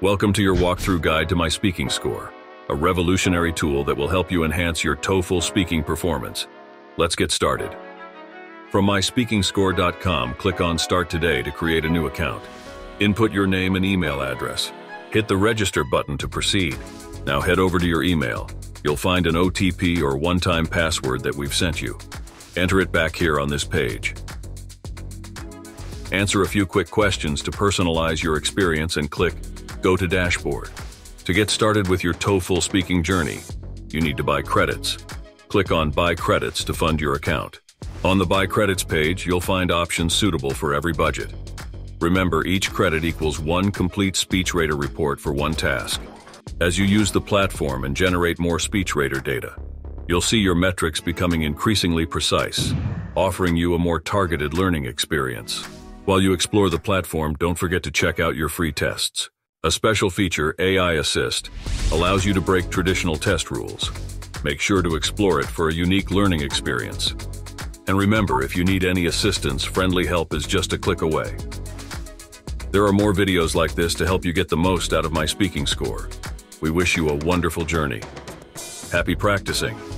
Welcome to your walkthrough guide to My Speaking Score, a revolutionary tool that will help you enhance your TOEFL speaking performance. Let's get started. From myspeakingscore.com, click on Start Today to create a new account. Input your name and email address. Hit the Register button to proceed. Now head over to your email. You'll find an OTP or one-time password that we've sent you. Enter it back here on this page. Answer a few quick questions to personalize your experience and click Go to Dashboard. To get started with your TOEFL speaking journey, you need to buy credits. Click on Buy Credits to fund your account. On the Buy Credits page, you'll find options suitable for every budget. Remember, each credit equals one complete SpeechRater report for one task. As you use the platform and generate more SpeechRater data, you'll see your metrics becoming increasingly precise, offering you a more targeted learning experience. While you explore the platform, don't forget to check out your free tests. A special feature, AI Assist, allows you to break traditional test rules. Make sure to explore it for a unique learning experience. And remember, if you need any assistance, friendly help is just a click away. There are more videos like this to help you get the most out of My Speaking Score. We wish you a wonderful journey. Happy practicing!